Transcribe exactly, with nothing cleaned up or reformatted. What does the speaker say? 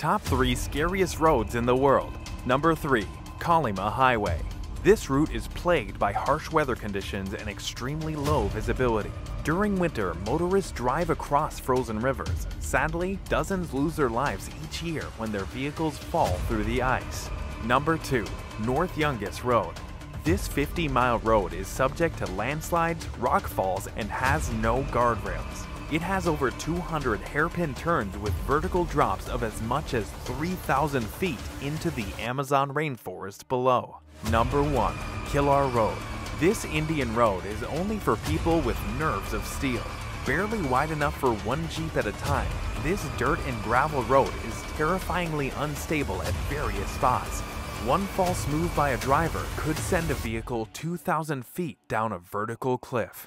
Top three Scariest Roads in the World. Number three. Colima Highway. This route is plagued by harsh weather conditions and extremely low visibility. During winter, motorists drive across frozen rivers. Sadly, dozens lose their lives each year when their vehicles fall through the ice. Number two. North Yungas Road. This fifty mile road is subject to landslides, rock falls, and has no guardrails. It has over two hundred hairpin turns with vertical drops of as much as three thousand feet into the Amazon rainforest below. Number one. Killar Road. This Indian road is only for people with nerves of steel. Barely wide enough for one Jeep at a time, this dirt and gravel road is terrifyingly unstable at various spots. One false move by a driver could send a vehicle two thousand feet down a vertical cliff.